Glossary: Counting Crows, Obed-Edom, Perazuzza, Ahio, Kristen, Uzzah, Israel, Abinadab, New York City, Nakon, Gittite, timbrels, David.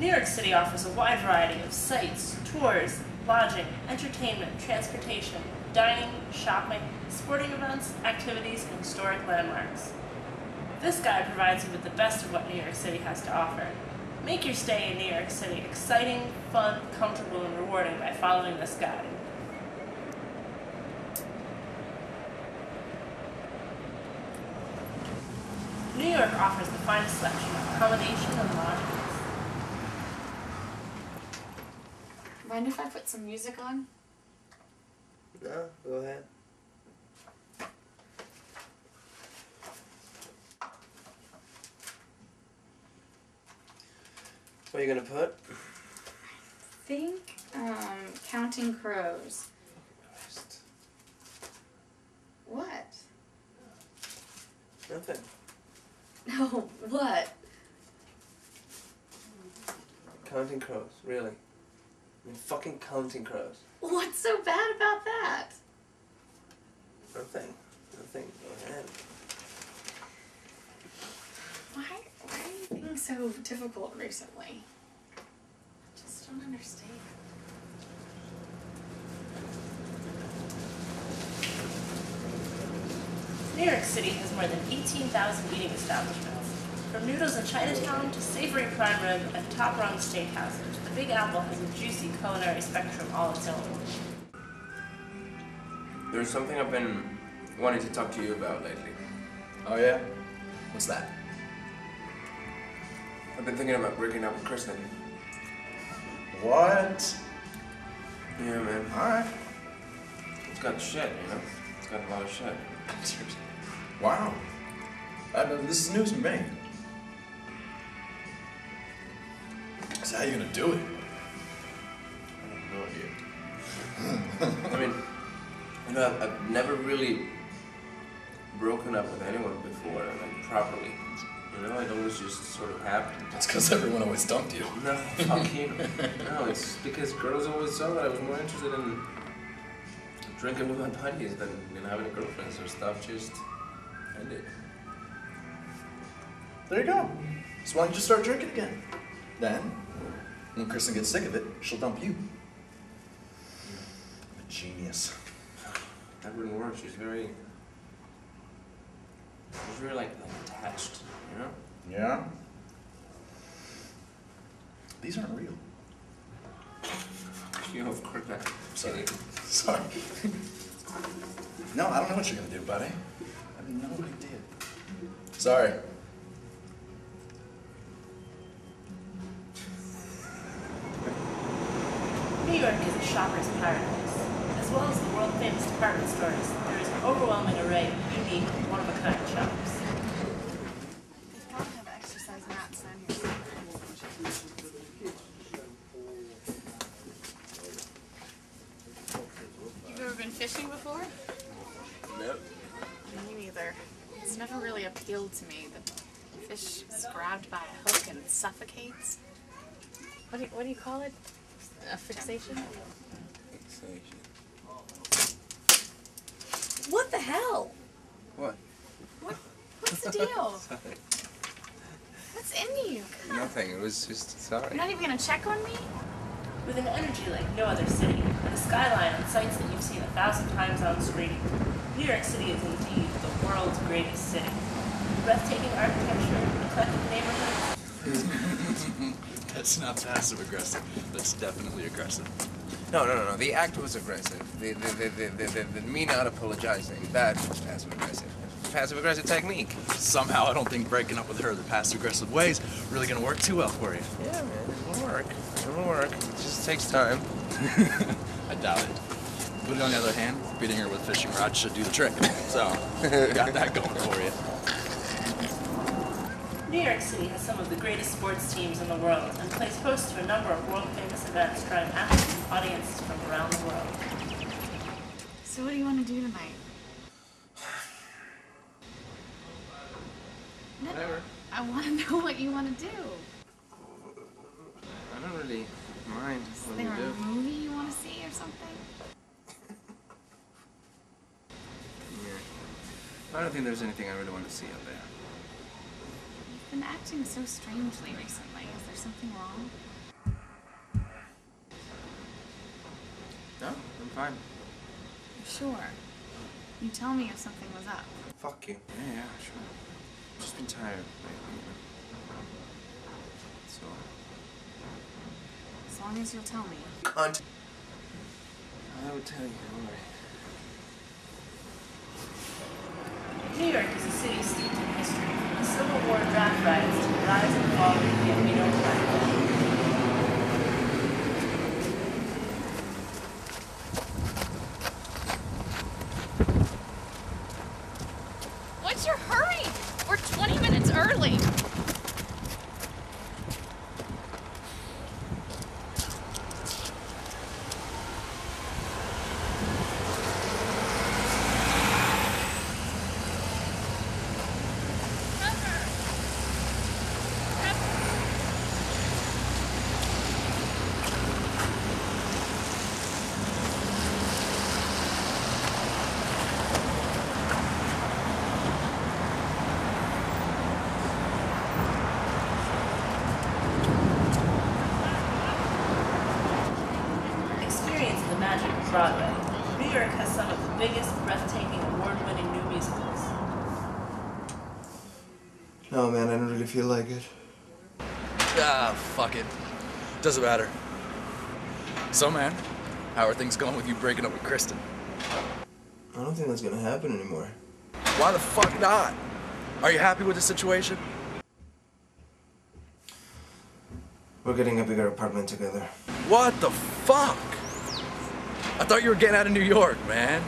New York City offers a wide variety of sights, tours, lodging, entertainment, transportation, dining, shopping, sporting events, activities, and historic landmarks. This guide provides you with the best of what New York City has to offer. Make your stay in New York City exciting, fun, comfortable, and rewarding by following this guide. New York offers the finest selection of accommodation and lodgings. Mind if I put some music on? No, go ahead. What are you going to put? I think Counting Crows. Christ. What? Nothing. No, what? Counting Crows, really. I mean, fucking Counting Crows. What's so bad about that? Nothing. Nothing. Go ahead. Why are you being so difficult recently? I just don't understand. New York City has more than 18,000 eating establishments, from noodles in Chinatown to savory prime rib and top-rung steakhouses. The Big Apple has a juicy culinary spectrum all its own. There's something I've been wanting to talk to you about lately. Oh yeah? What's that? I've been thinking about breaking up with Kristen. What? Yeah, man. Alright. It's got shit, you know? It's got a lot of shit. Wow. This is news to me. So how are you gonna do it? I have no idea. I mean, you know, I've never really broken up with anyone before, like properly. You know, it always just sort of happened. It's because everyone always dumped you. No, fuck you. No, it's because girls always saw that I was more interested in drinking with my buddies than having a girlfriend, so stuff just ended. There you go. So why don't you start drinking again? Then, when Kristen gets sick of it, she'll dump you. I'm a genius. That wouldn't work. She's very like attached, you know? Yeah. These aren't real. You know, of course not. Sorry. Sorry. No, I don't know what you're gonna do, buddy. I have no idea. Sorry. New York is a shopper's paradise. As well as the world-famous department stores, there is an overwhelming array of unique, one-of-a-kind shops. They don't have exercise mats on here. You've ever been fishing before? Nope. Me neither. It's never really appealed to me. The fish is grabbed by a hook and suffocates. What do you call it? A fixation? Fixation. What the hell? What? What's the deal? Sorry. What's in you? God. Nothing. It was just sorry. You're not even gonna check on me? With an energy like no other city, and a skyline and sights that you've seen 1,000 times on screen, New York City is indeed the world's greatest city. Breathtaking architecture, eclectic neighborhoods. That's not passive-aggressive. That's definitely aggressive. No. The act was aggressive. The me not apologizing, that was passive-aggressive. Passive-aggressive technique. Somehow I don't think breaking up with her the passive-aggressive way is really going to work too well for you. Yeah, man. It will work. It just takes time. I doubt it. But on the other hand, beating her with fishing rods should do the trick. So, got that going for you. New York City has some of the greatest sports teams in the world and plays host to a number of world-famous events drawing athletes and audiences from around the world. So what do you want to do tonight? Whatever. I want to know what you want to do. I don't really mind what you do. Is there a movie you want to see or something? Yeah. I don't think there's anything I really want to see out there. I've been acting so strangely recently. Is there something wrong? No, I'm fine. Sure. You tell me if something was up. Fuck you. Yeah, sure. I've just been tired lately. So. As long as you'll tell me. Cunt! I will tell you, don't worry. New York is a city steeped in history. The Civil War draft riots to the rise and fall of the Indian Empire. What's your hurry? We're 20 minutes early. Broadway. New York has some of the biggest, breathtaking, award-winning new musicals. No, man, I don't really feel like it. Ah, fuck it. Doesn't matter. So, man, how are things going with you breaking up with Kristen? I don't think that's gonna happen anymore. Why the fuck not? Are you happy with the situation? We're getting a bigger apartment together. What the fuck? I thought you were getting out of New York, man.